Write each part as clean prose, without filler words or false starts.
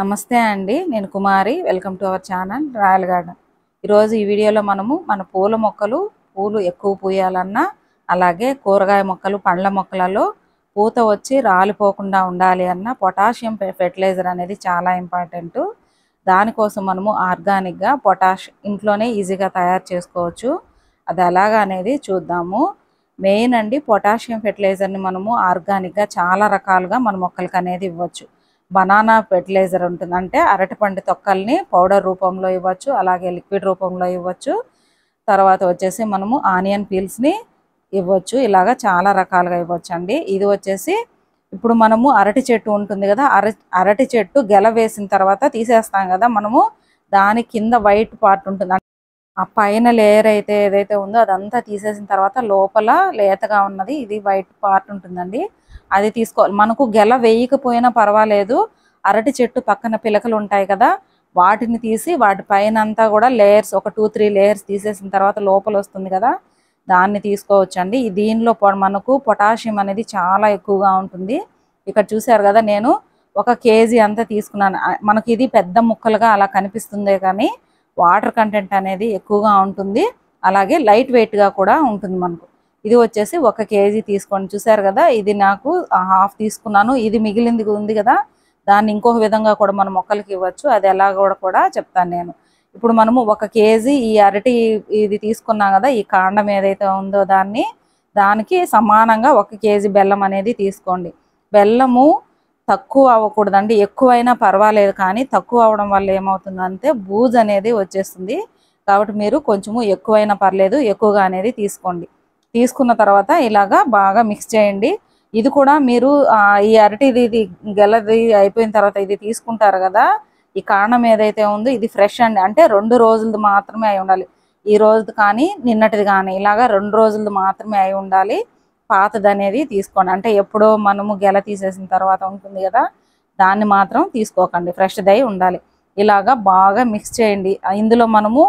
నమస్తే అండి, నేను Kumari. Welcome to our channel Royal Garden. ఈరోజు ఈ వీడియోలో మనము మన పూల మొక్కలు పూలు ఎక్కువ పూయాలన్నా, అలాగే కూరగాయ మొక్కలు పండ్ల మొక్కలలో పూత వచ్చి రాలిపోకుండా ఉండాలి అన్న పొటాషియం ఫెర్టిలైజర్ అనేది చాలా ఇంపార్టెంట్. దానికోసం మనము ఆర్గానిక్గా పొటాష్ ఇంట్లోనే ఈజీగా తయారు చేసుకోవచ్చు. అది ఎలాగా అనేది చూద్దాము. మెయిన్ అండి పొటాషియం ఫెర్టిలైజర్ని మనము ఆర్గానిక్గా చాలా రకాలుగా మన మొక్కలకు అనేది ఇవ్వచ్చు. బనానా ఫెర్టిలైజర్ ఉంటుంది, అంటే అరటిపండు తొక్కల్ని పౌడర్ రూపంలో ఇవ్వచ్చు, అలాగే లిక్విడ్ రూపంలో ఇవ్వచ్చు. తర్వాత వచ్చేసి మనము ఆనియన్ పీల్స్ని ఇవ్వచ్చు. ఇలాగ చాలా రకాలుగా ఇవ్వచ్చు అండి. ఇది వచ్చేసి ఇప్పుడు మనము అరటి చెట్టు ఉంటుంది కదా, అరటి చెట్టు గెల వేసిన తర్వాత తీసేస్తాం కదా మనము, దాని కింద వైట్ పార్ట్ ఉంటుంది, ఆ పైన లేయర్ అయితే ఏదైతే ఉందో అదంతా తీసేసిన తర్వాత లోపల లేతగా ఉన్నది ఇది వైట్ పార్ట్ ఉంటుందండి, అది తీసుకోవాలి. మనకు గెల వేయకపోయినా పర్వాలేదు, అరటి చెట్టు పక్కన పిలకలు ఉంటాయి కదా, వాటిని తీసి వాటి పైన అంతా కూడా లేయర్స్ ఒక 2-3 లేయర్స్ తీసేసిన తర్వాత లోపల వస్తుంది కదా, దాన్ని తీసుకోవచ్చండి. దీనిలో మనకు పొటాషియం అనేది చాలా ఎక్కువగా ఉంటుంది. ఇక్కడ చూసారు కదా, నేను 1 kg అంతా తీసుకున్నాను. మనకి ఇది పెద్ద ముక్కలుగా అలా కనిపిస్తుందే కానీ వాటర్ కంటెంట్ అనేది ఎక్కువగా ఉంటుంది, అలాగే లైట్ వెయిట్గా కూడా ఉంటుంది మనకు. ఇది వచ్చేసి 1 kg తీసుకొని చూసారు కదా, ఇది నాకు హాఫ్ తీసుకున్నాను. ఇది మిగిలింది ఉంది కదా, దాన్ని ఇంకొక విధంగా కూడా మన మొక్కలకి ఇవ్వచ్చు, అది ఎలా కూడా చెప్తాను నేను. ఇప్పుడు మనము 1 kg ఈ అరటి ఇది తీసుకున్నాం కదా, ఈ కాండం ఏదైతే ఉందో దానికి సమానంగా 1 kg బెల్లం అనేది తీసుకోండి. బెల్లము తక్కువ అవ్వకూడదండి, ఎక్కువైనా పర్వాలేదు, కానీ తక్కువ అవడం వల్ల ఏమవుతుందంటే బూజు అనేది వచ్చేస్తుంది. కాబట్టి మీరు కొంచెము ఎక్కువైనా పర్లేదు, ఎక్కువగా అనేది తీసుకోండి. తీసుకున్న తర్వాత ఇలాగా బాగా మిక్స్ చేయండి. ఇది కూడా మీరు ఈ అరటిది ఇది గెలది అయిపోయిన తర్వాత ఇది తీసుకుంటారు కదా, ఈ కాండం ఏదైతే ఉందో ఇది ఫ్రెష్ అండి, అంటే 2 రోజులది మాత్రమే అయి ఉండాలి. ఈ రోజుది కానీ నిన్నటిది కానీ ఇలాగా 2 రోజులది మాత్రమే అయి ఉండాలి. పాతది అనేది తీసుకోండి, అంటే ఎప్పుడో మనము గెల తీసేసిన తర్వాత ఉంటుంది కదా, దాన్ని మాత్రం తీసుకోకండి, ఫ్రెష్ది అయి ఉండాలి. ఇలాగా బాగా మిక్స్ చేయండి. ఇందులో మనము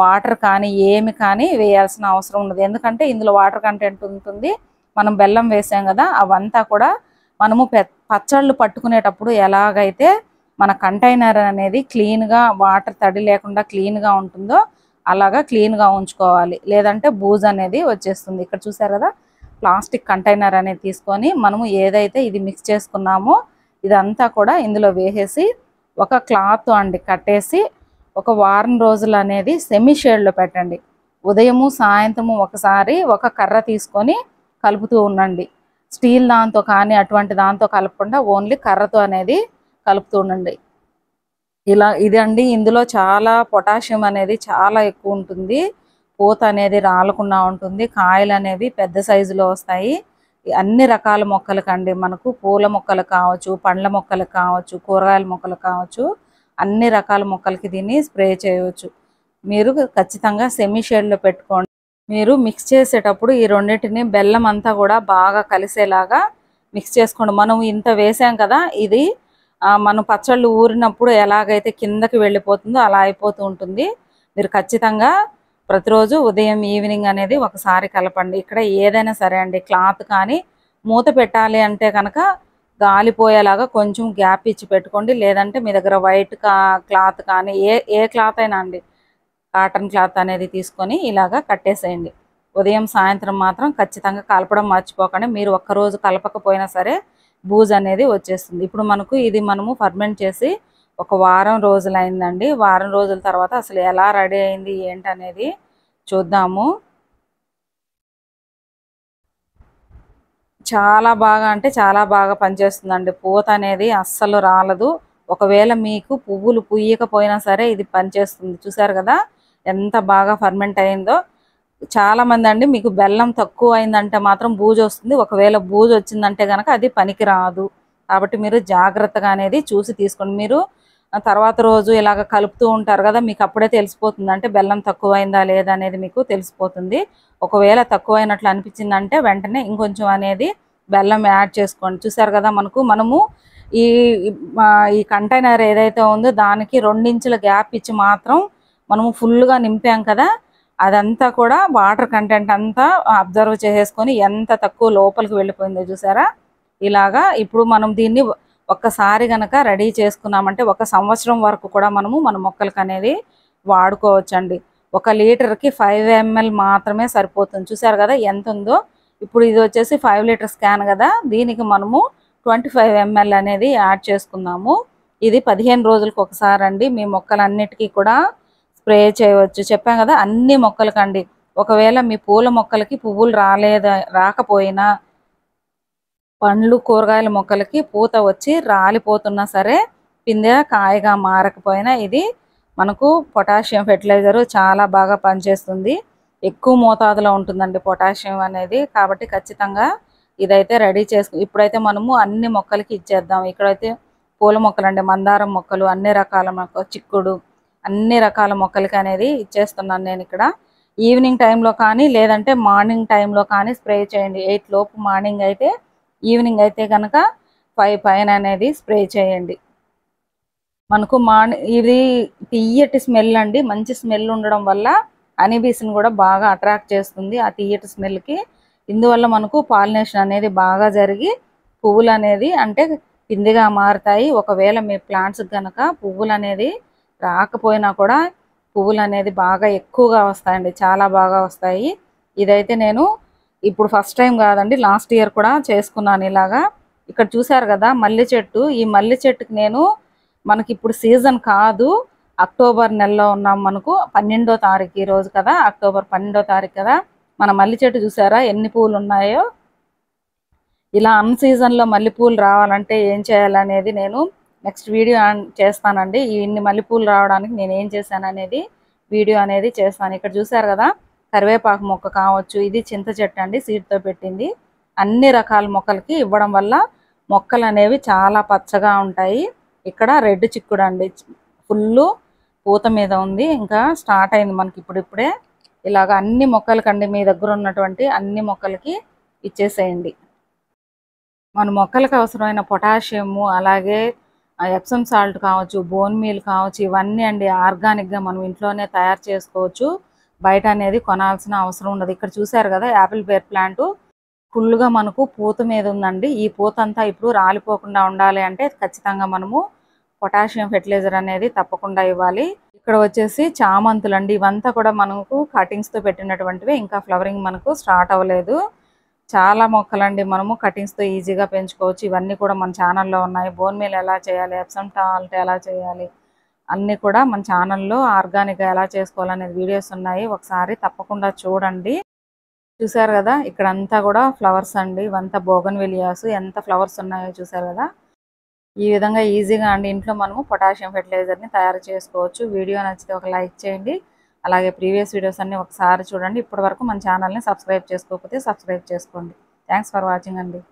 వాటర్ కానీ ఏమి కానీ వేయాల్సిన అవసరం ఉండదు, ఎందుకంటే ఇందులో వాటర్ కంటెంట్ ఉంటుంది. మనం బెల్లం వేసాం కదా, అవంతా కూడా మనము పచ్చళ్ళు పట్టుకునేటప్పుడు ఎలాగైతే మన కంటైనర్ అనేది క్లీన్గా వాటర్ తడి లేకుండా క్లీన్గా ఉంటుందో అలాగా క్లీన్గా ఉంచుకోవాలి, లేదంటే బూజు అనేది వచ్చేస్తుంది. ఇక్కడ చూసారు కదా, ప్లాస్టిక్ కంటైనర్ అనేది తీసుకొని మనము ఏదైతే ఇది మిక్స్ చేసుకున్నామో ఇదంతా కూడా ఇందులో వేసేసి ఒక క్లాత్ అండి కట్టేసి 1 వారం రోజులు అనేది సెమీ షేడ్లో పెట్టండి. ఉదయము సాయంత్రము ఒకసారి 1 కర్ర తీసుకొని కలుపుతూ ఉండండి. స్టీల్ దాంతో కానీ అటువంటి దాంతో కలపకుండా ఓన్లీ కర్రతో అనేది కలుపుతూ ఉండండి. ఇలా ఇదండి, ఇందులో చాలా పొటాషియం అనేది చాలా ఎక్కువ ఉంటుంది. పూత అనేది రాలకుండా ఉంటుంది, కాయలు అనేవి పెద్ద సైజులో వస్తాయి. అన్ని రకాల మొక్కలకండి, మనకు పూల మొక్కలు కావచ్చు, పండ్ల మొక్కలు కావచ్చు, కూరగాయల మొక్కలు కావచ్చు, అన్ని రకాల మొక్కలకి దీన్ని స్ప్రే చేయవచ్చు. మీరు ఖచ్చితంగా సెమీ షేడ్లో పెట్టుకోండి. మీరు మిక్స్ చేసేటప్పుడు ఈ రెండింటిని బెల్లం అంతా కూడా బాగా కలిసేలాగా మిక్స్ చేసుకోండి. మనం ఇంత వేసాం కదా, ఇది మనం పచ్చళ్ళు ఊరినప్పుడు ఎలాగైతే కిందకి వెళ్ళిపోతుందో అలా అయిపోతూ ఉంటుంది. మీరు ఖచ్చితంగా ప్రతిరోజు ఉదయం ఈవినింగ్ అనేది ఒకసారి కలపండి. ఇక్కడ ఏదైనా సరే అండి, క్లాత్ కానీ మూత పెట్టాలి అంటే కనుక గాలిపోయేలాగా కొంచెం గ్యాప్ ఇచ్చి పెట్టుకోండి, లేదంటే మీ దగ్గర వైట్ క్లాత్ కానీ ఏ క్లాత్ అయినా అండి, కాటన్ క్లాత్ అనేది తీసుకొని ఇలాగా కట్టేసేయండి. ఉదయం సాయంత్రం మాత్రం ఖచ్చితంగా కలపడం మర్చిపోకండి. మీరు ఒక్కరోజు కలపకపోయినా సరే బూజు అనేది వచ్చేస్తుంది. ఇప్పుడు మనకు ఇది మనము ఫర్మెంట్ చేసి 1 వారం రోజులు అయిందండి. 1 వారం రోజుల తర్వాత అసలు ఎలా రెడీ అయింది ఏంటనేది చూద్దాము. చాలా బాగా, అంటే చాలా బాగా పనిచేస్తుందండి. పూత అనేది అస్సలు రాలదు. ఒకవేళ మీకు పువ్వులు పుయ్యకపోయినా సరే ఇది పనిచేస్తుంది. చూసారు కదా ఎంత బాగా ఫర్మెంట్ అయిందో. చాలామంది అండి, మీకు బెల్లం తక్కువ అయిందంటే మాత్రం బూజు వస్తుంది. ఒకవేళ బూజు వచ్చిందంటే కనుక అది పనికి రాదు. కాబట్టి మీరు జాగ్రత్తగా అనేది చూసి తీసుకోండి. మీరు తర్వాత రోజు ఇలాగ కలుపుతూ ఉంటారు కదా, మీకు అప్పుడే తెలిసిపోతుంది, అంటే బెల్లం తక్కువైందా లేదా అనేది మీకు తెలిసిపోతుంది. ఒకవేళ తక్కువైనట్లు అనిపించిందంటే వెంటనే ఇంకొంచెం అనేది బెల్లం యాడ్ చేసుకోండి. చూసారు కదా, మనము ఈ కంటైనర్ ఏదైతే ఉందో దానికి 2 ఇంచుల గ్యాప్ ఇచ్చి మాత్రం మనము ఫుల్గా నింపాం కదా, అదంతా కూడా వాటర్ కంటెంట్ అంతా అబ్జర్వ్ చేసేసుకొని ఎంత తక్కువ లోపలికి వెళ్ళిపోయిందో చూసారా. ఇలాగా ఇప్పుడు మనం దీన్ని ఒక్కసారి గనక రెడీ చేసుకున్నామంటే ఒక సంవత్సరం వరకు కూడా మన మొక్కలకు అనేది వాడుకోవొచ్చుండి। 1 లీటర్ కి 5 ml మాత్రమే సరిపోతుంది। చూశారు కదా ఎంత ఉందో। ఇప్పుడు ఇది వచ్చేసి 5 లీటర్ స్కాన్ కదా, దీనికి మనము 25 ml అనేది యాడ్ చేసుకున్నాము। ఇది 15 రోజులకు ఒకసారి అండి మీ మొక్కలన్నిటికీ కూడా స్ప్రే చేయవచ్చు। చెప్పాం కదా అన్ని మొక్కలకండి। ఒకవేళ మీ పూల మొక్కలకి పువ్వులు రాకపోయినా పండ్లు కూరగాయల మొక్కలకి పూత వచ్చి రాలిపోతున్నా సరే పిందె కాయగా మారకపోయినా ఇది మనకు పొటాషియం ఫెర్టిలైజర్ చాలా బాగా పనిచేస్తుంది। ఎక్కువ మోతాదులో ఉంటుందండి పొటాషియం అనేది, కాబట్టి ఖచ్చితంగా ఇదైతే రెడీ చేసుకు ఇప్పుడైతే మనము అన్ని మొక్కలకి ఇచ్చేద్దాం। ఇక్కడైతే పూల మొక్కలండి, మందారం మొక్కలు, అన్ని రకాల మొక్క, చిక్కుడు, అన్ని రకాల మొక్కలకి అనేది ఇచ్చేస్తున్నాను నేను ఇక్కడ। ఈవినింగ్ టైంలో కానీ లేదంటే మార్నింగ్ టైంలో కానీ స్ప్రే చేయండి। 8 లోపు మార్నింగ్ అయితే, ఈవినింగ్ అయితే కనుక 5 పైన అనేది స్ప్రే చేయండి। మనకు ఇది తీయటి స్మెల్ అండి, మంచి స్మెల్ ఉండడం వల్ల అనిబీస్ని కూడా బాగా అట్రాక్ట్ చేస్తుంది ఆ తీయటి స్మెల్కి। ఇందువల్ల మనకు పాలినేషన్ అనేది బాగా జరిగి పువ్వులు అనేది అంటే పిందిగా మారుతాయి। ఒకవేళ మీ ప్లాంట్స్ కనుక పువ్వులు అనేది రాకపోయినా కూడా పువ్వులు అనేది బాగా ఎక్కువగా వస్తాయండి, చాలా బాగా వస్తాయి। ఇదైతే నేను ఇప్పుడు ఫస్ట్ టైం కాదండి, లాస్ట్ ఇయర్ కూడా చేసుకున్నాను ఇలాగా। ఇక్కడ చూసారు కదా మల్లె చెట్టు, ఈ మల్లె చెట్టుకి నేను మనకి ఇప్పుడు సీజన్ కాదు, అక్టోబర్ నెలలో ఉన్నాం మనకు 12వ తారీఖు ఈ రోజు కదా, అక్టోబర్ 12వ తారీఖు కదా। మన మల్లె చెట్టు చూసారా ఎన్ని పూలు ఉన్నాయో। ఇలా అన్ సీజన్లో మల్లెపూలు రావాలంటే ఏం చేయాలనేది నేను నెక్స్ట్ వీడియో చేస్తానండి। ఇన్ని మల్లెపూలు రావడానికి నేను ఏం చేశాను అనేది వీడియో అనేది చేస్తాను। ఇక్కడ చూసారు కదా కరివేపాకు మొక్క కావచ్చు, ఇది చింత చెట్టు అండి, సీడ్తో పెట్టింది। అన్ని రకాల మొక్కలకి ఇవ్వడం వల్ల మొక్కలు అనేవి చాలా పచ్చగా ఉంటాయి। ఇక్కడ రెడ్ చిక్కుడు అండి, ఫుల్ పూత మీద ఉంది, ఇంకా స్టార్ట్ అయింది మనకి ఇప్పుడిప్పుడే। ఇలాగ అన్ని మొక్కలకండి మీ దగ్గర ఉన్నటువంటి అన్ని మొక్కలకి ఇచ్చేసేయండి। మన మొక్కలకు అవసరమైన పొటాషియము అలాగే ఎప్సమ్ సాల్ట్ కావచ్చు, బోన్ మీల్ కావచ్చు, ఇవన్నీ అండి ఆర్గానిక్గా మనం ఇంట్లోనే తయారు చేసుకోవచ్చు, బయట అనేది కొనాల్సిన అవసరం ఉండదు। ఇక్కడ చూసారు కదా యాపిల్ బేర్ ప్లాంట్ ఫుల్గా మనకు పూత మీద ఉందండి। ఈ పూత అంతా ఇప్పుడు రాలిపోకుండా ఉండాలి అంటే ఖచ్చితంగా మనము పొటాషియం ఫెర్టిలైజర్ అనేది తప్పకుండా ఇవ్వాలి। ఇక్కడ వచ్చేసి చామంతులు అండి, ఇవంతా కూడా మనకు కటింగ్స్తో పెట్టినటువంటివి, ఇంకా ఫ్లవరింగ్ మనకు స్టార్ట్ అవ్వలేదు। చాలా మొక్కలండి మనము కటింగ్స్తో ఈజీగా పెంచుకోవచ్చు, ఇవన్నీ కూడా మన ఛానల్లో ఉన్నాయి। బోన్ మీల్ ఎలా చేయాలి, ఎప్సమ్ సాల్ట్ ఎలా చేయాలి, అన్నీ కూడా మన ఛానల్లో ఆర్గానిక్గా ఎలా చేసుకోవాలనే వీడియోస్ ఉన్నాయి, ఒకసారి తప్పకుండా చూడండి। చూసారు కదా ఇక్కడంతా కూడా ఫ్లవర్స్ అండి, ఇవంతా బోగన్విలియాస్, ఎంత ఫ్లవర్స్ ఉన్నాయో చూసారు కదా। ఈ విధంగా ఈజీగా అండి ఇంట్లో మనము పొటాషియం ఫెర్టిలైజర్ని తయారు చేసుకోవచ్చు। వీడియో నచ్చితే ఒక లైక్ చేయండి, అలాగే ప్రీవియస్ వీడియోస్ అన్నీ ఒకసారి చూడండి। ఇప్పటివరకు మన ఛానల్ని సబ్స్క్రైబ్ చేసుకోకపోతే సబ్స్క్రైబ్ చేసుకోండి। థ్యాంక్స్ ఫర్ వాచింగ్ అండి।